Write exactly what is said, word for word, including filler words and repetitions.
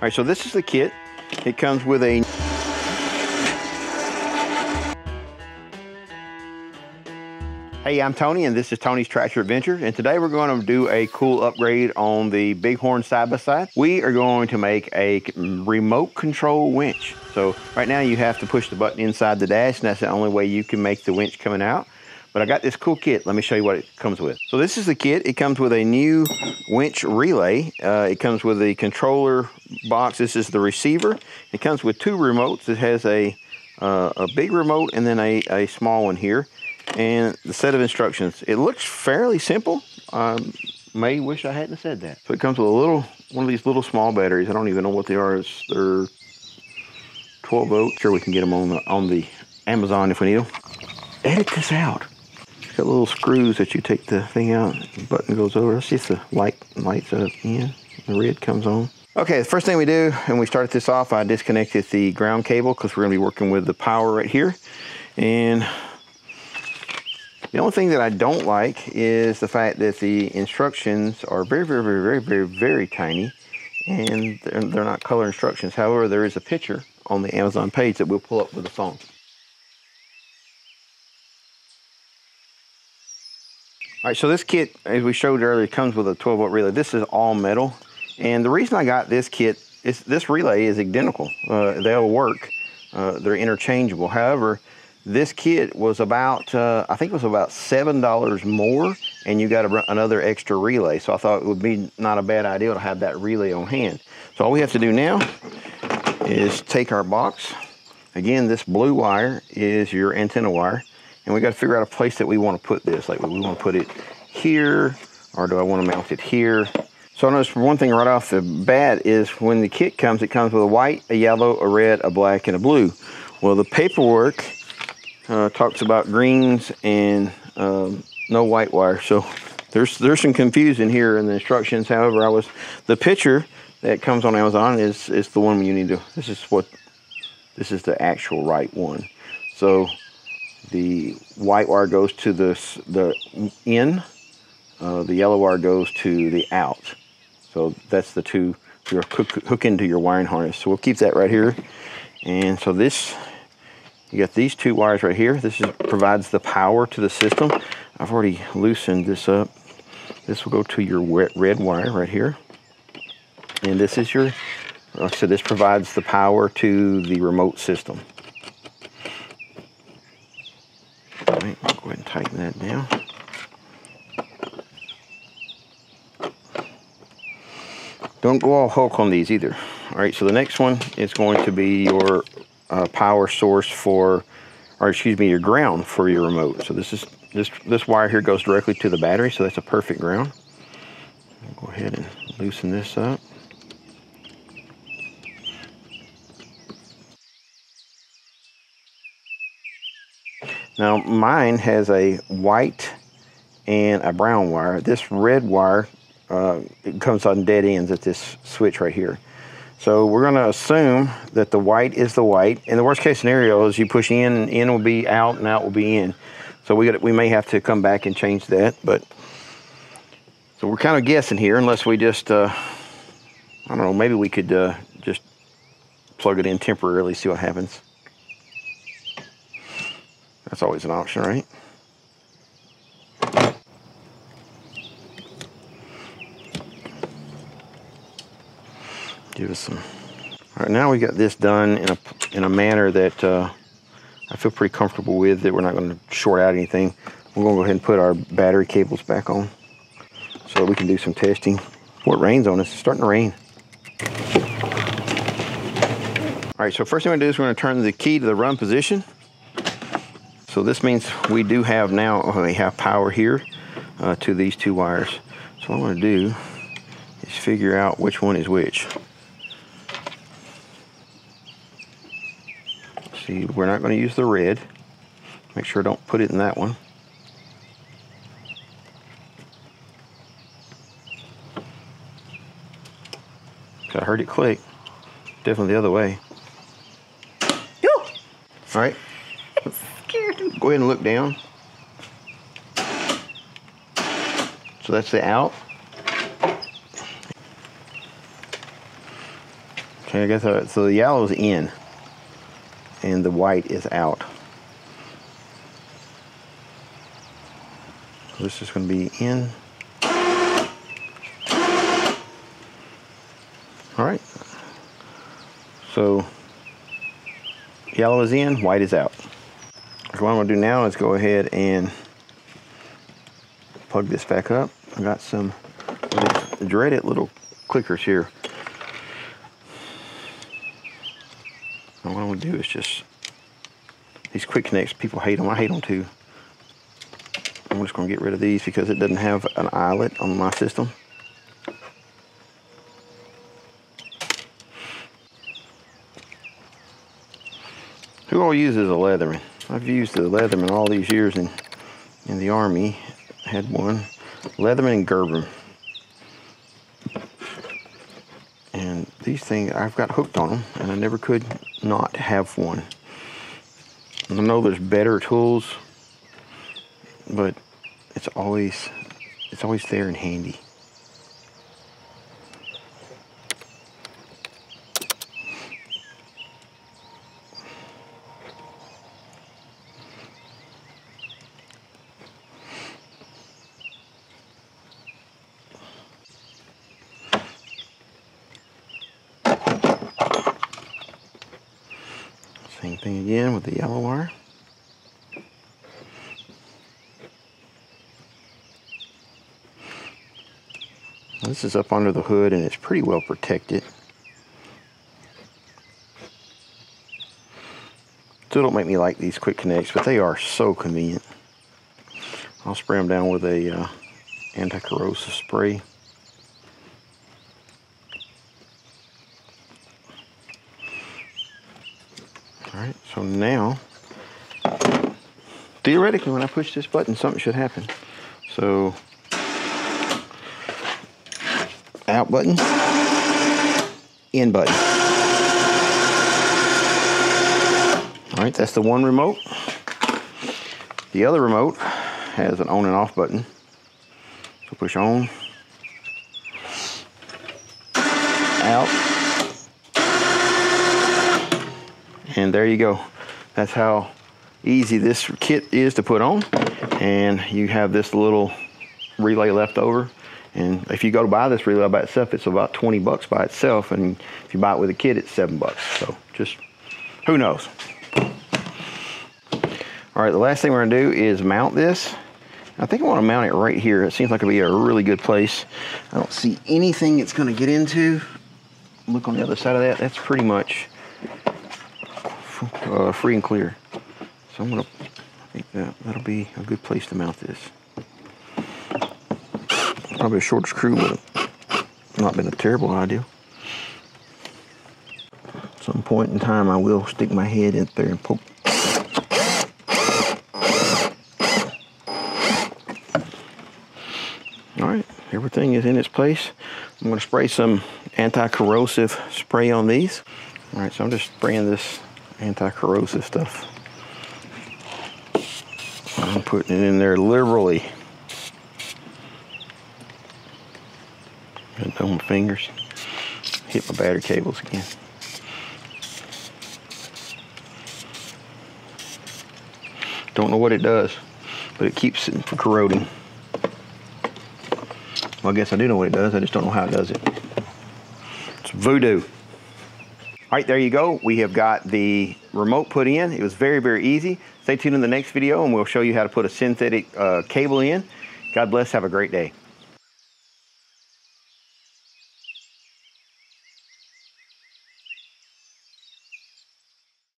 All right, so this is the kit. It comes with a Hey, I'm Tony, and this is Tony's Tractor Adventure, and today we're going to do a cool upgrade on the Bighorn side-by-side. We are going to make a remote control winch. So right now you have to push the button inside the dash, and that's the only way you can make the winch coming out. But I got this cool kit. Let me show you what it comes with. So this is the kit. It comes with a new winch relay. Uh, it comes with a controller box. This is the receiver. It comes with two remotes. It has a, uh, a big remote and then a, a small one here. And the set of instructions. It looks fairly simple. I may wish I hadn't said that. So it comes with a little, one of these little small batteries. I don't even know what they are. It's, they're twelve volt. Sure, we can get them on the, on the Amazon if we need them. Edit this out. It's got little screws that you take the thing out, the button goes over. Let's see if the light lights up in. The red comes on. Okay, the first thing we do, and we started this off, I disconnected the ground cable because we're gonna be working with the power right here. And the only thing that I don't like is the fact that the instructions are very, very, very, very, very, very tiny, and they're, they're not color instructions. However, there is a picture on the Amazon page that we'll pull up with the phone. All right, so this kit, as we showed earlier, comes with a twelve volt relay. This is all metal, and the reason I got this kit is this relay is identical. Uh, they'll work. Uh, they're interchangeable. However, this kit was about, uh, I think it was about seven dollars more, and you got a, another extra relay. So I thought it would be not a bad idea to have that relay on hand. So all we have to do now is take our box. Again, this blue wire is your antenna wire, and we got to figure out a place that we want to put this. Like, we want to put it here, or do I want to mount it here? So I noticed one thing right off the bat is when the kit comes, it comes with a white, a yellow, a red, a black, and a blue. Well, the paperwork Uh, talks about greens and um, no white wire. So there's there's some confusion here in the instructions. However, I was the picture that comes on Amazon is is the one you need to. This is what this is the actual right one. So the white wire goes to the the in. Uh, the yellow wire goes to the out. So that's the two you're hook, hook into your wiring harness. So we'll keep that right here. And so this. You got these two wires right here. This is, provides the power to the system. I've already loosened this up. This will go to your wet red wire right here. And this is your, so this provides the power to the remote system. All right, I'll go ahead and tighten that down. Don't go all Hulk on these either. All right, so the next one is going to be your Uh, power source for, or excuse me, your ground for your remote. So this is this this wire here goes directly to the battery, so that's a perfect ground. I'll go ahead and loosen this up. Now mine has a white and a brown wire. This red wire uh, it comes on dead ends at this switch right here. So we're gonna assume that the white is the white, and the worst case scenario is you push in, and in will be out, and out will be in. So we got, we may have to come back and change that, but, so we're kind of guessing here, unless we just, uh, I don't know, maybe we could uh, just plug it in temporarily, see what happens. That's always an option, right? Give us some. All right, now we got this done in a in a manner that uh, I feel pretty comfortable with. That we're not going to short out anything. We're going to go ahead and put our battery cables back on, so we can do some testing. Boy, it rains on us. It's starting to rain. All right. So first thing we do is we're going to turn the key to the run position. So this means we do have now we have power here uh, to these two wires. So what I'm going to do is figure out which one is which. We're not going to use the red. Make sure I don't put it in that one. I heard it click. Definitely the other way. Ooh. All right. It scared me. Go ahead and look down. So that's the out. Okay, I guess uh, so the yellow's in and the white is out. So this is going to be in. All right. So yellow is in, white is out. So what I'm going to do now is go ahead and plug this back up. I got some dreaded little clickers here. And what I'm going to do is just, these quick connects, people hate them. I hate them too. I'm just going to get rid of these because it doesn't have an eyelet on my system. Who all uses a Leatherman? I've used the Leatherman all these years in, in the Army. I had one. Leatherman and Gerber. And these things, I've got hooked on them, and I never could not have one. And I know there's better tools, but it's always, it's always there and handy. Same thing again with the yellow wire. This is up under the hood and it's pretty well protected. Still don't make me like these quick connects, but they are so convenient. I'll spray them down with a uh, anti-corrosive spray. All right, so now, theoretically when I push this button, something should happen. So, out button, in button. All right, that's the one remote. The other remote has an on and off button. So push on, out, and there you go. That's how easy this kit is to put on. And you have this little relay left over. And if you go to buy this relay by itself, it's about twenty bucks by itself. And if you buy it with a kid, it's seven bucks. So just, who knows? All right, the last thing we're gonna do is mount this. I think I wanna mount it right here. It seems like it'll be a really good place. I don't see anything it's gonna get into. Look on the other side of that. That's pretty much uh, free and clear. So I'm gonna, I think that, that'll be a good place to mount this. Probably a short screw would have not been a terrible idea. At some point in time, I will stick my head in there and poke. All right, everything is in its place. I'm gonna spray some anti-corrosive spray on these. All right, so I'm just spraying this anti-corrosive stuff. I'm putting it in there liberally. On my fingers, hit my battery cables again. Don't know what it does, but it keeps it from corroding. Well, I guess I do know what it does, I just don't know how it does it. It's voodoo. All right, there you go. We have got the remote put in. It was very, very easy. Stay tuned in the next video and we'll show you how to put a synthetic uh, cable in. God bless, have a great day.